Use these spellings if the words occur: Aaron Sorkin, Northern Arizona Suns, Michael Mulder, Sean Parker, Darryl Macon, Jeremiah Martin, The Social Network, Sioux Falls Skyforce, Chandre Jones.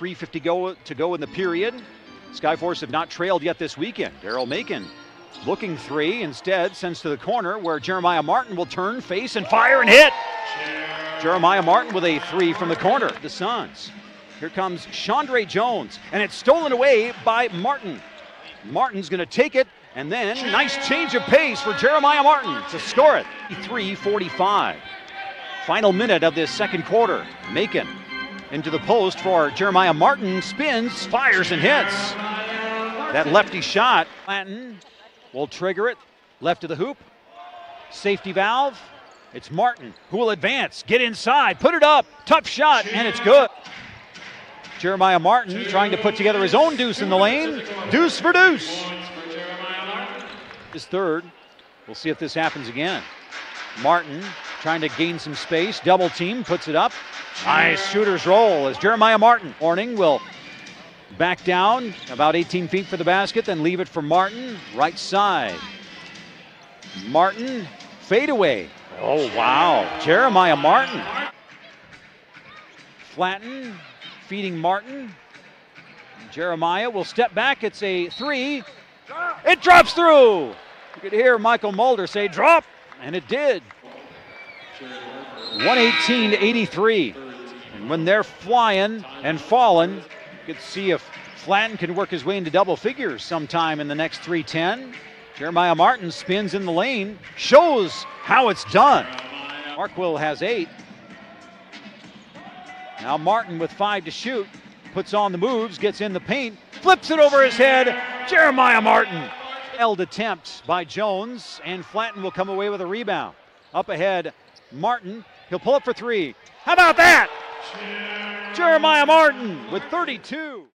3:50 to go in the period. Skyforce have not trailed yet this weekend. Darryl Macon looking three, instead sends to the corner where Jeremiah Martin will turn, face, and fire and hit. Jeremiah Martin with a three from the corner. The Suns. Here comes Chandre Jones, and it's stolen away by Martin. Martin's going to take it, and then nice change of pace for Jeremiah Martin to score it. 3:45. Final minute of this second quarter. Macon into the post for Jeremiah Martin, spins, fires, and hits. That lefty shot. Martin will trigger it. Left of the hoop. Safety valve. It's Martin who will advance, get inside, put it up. Tough shot, and it's good. Jeremiah Martin trying to put together his own deuce in the lane. Deuce for deuce. His third. We'll see if this happens again. Martin trying to gain some space. Double team, puts it up. Nice shooter's roll as Jeremiah Martin. Morning will back down about 18 feet for the basket, then leave it for Martin. Right side. Martin, fadeaway. Oh, wow. Jeremiah Martin. Flatten. Feeding Martin. Jeremiah will step back. It's a three. It drops through. You could hear Michael Mulder say drop, and it did. 118-83. And when they're flying and falling, you could see if Flatten can work his way into double figures sometime in the next 3:10. Jeremiah Martin spins in the lane, shows how it's done. Markwill has 8. Now Martin with 5 to shoot, puts on the moves, gets in the paint, flips it over his head. Jeremiah Martin. Failed attempt by Jones, and Flatten will come away with a rebound. Up ahead, Martin. He'll pull up for 3. How about that? Jeremiah Martin with 32.